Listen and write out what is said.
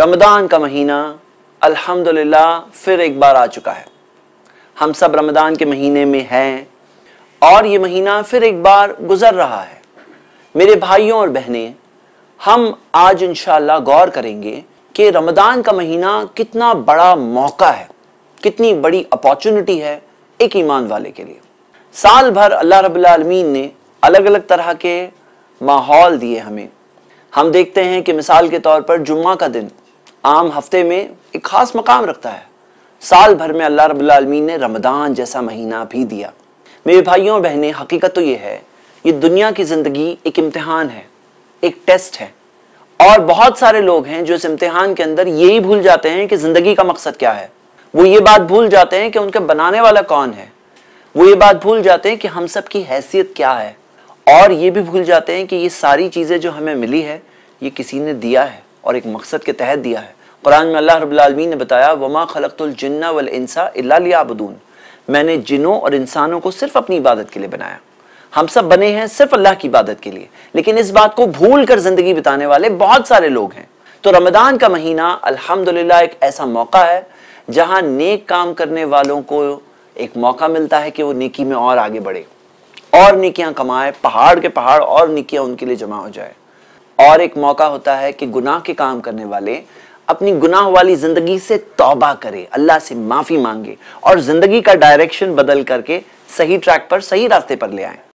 रमदान का महीना अल्हम्दुलिल्लाह फिर एक बार आ चुका है। हम सब रमदान के महीने में हैं और ये महीना फिर एक बार गुजर रहा है। मेरे भाइयों और बहनें, हम आज इंशाअल्लाह गौर करेंगे कि रमदान का महीना कितना बड़ा मौका है, कितनी बड़ी अपॉर्चुनिटी है एक ईमान वाले के लिए। साल भर अल्लाह रब्बुल आलमीन ने अलग अलग तरह के माहौल दिए हमें। हम देखते हैं कि मिसाल के तौर पर जुम्मा का दिन आम हफ्ते में एक खास मकाम रखता है। साल भर में अल्लाह रब्बुल आलमीन ने रमदान जैसा महीना भी दिया। मेरे भाइयों और बहनें, हकीकत तो ये है, ये दुनिया की ज़िंदगी एक इम्तिहान है, एक टेस्ट है, और बहुत सारे लोग हैं जो इस इम्तिहान के अंदर यही भूल जाते हैं कि ज़िंदगी का मकसद क्या है। वो ये बात भूल जाते हैं कि उनके बनाने वाला कौन है। वो ये बात भूल जाते हैं कि हम सब की हैसियत क्या है, और ये भी भूल जाते हैं कि ये सारी चीज़ें जो हमें मिली है ये किसी ने दिया है और एक मकसद के तहत दिया है। कुरान में अल्लाह रब्बुल आलमीन ने बताया, वमा खलक़तुल जिन्ना वल इंसा इल्ला लियाबुदून, मैंने जिनों और इंसानों को सिर्फ अपनी इबादत के लिए बनाया। हम सब बने हैं सिर्फ अल्लाह की इबादत के लिए, लेकिन इस बात को भूल कर ज़िंदगी बिताने वाले बहुत सारे लोग हैं। तो रमदान का महीना अल्हम्दुलिल्लाह एक ऐसा मौका है जहाँ नेक काम करने वालों को एक मौका मिलता है कि वो नेकी में और आगे बढ़े और नेकियां कमाए, पहाड़ के पहाड़ और नेकियां उनके लिए जमा हो जाए। और एक मौका होता है कि गुनाह के काम करने वाले अपनी गुनाह वाली ज़िंदगी से तौबा करे, अल्लाह से माफ़ी मांगे और ज़िंदगी का डायरेक्शन बदल करके सही ट्रैक पर, सही रास्ते पर ले आए।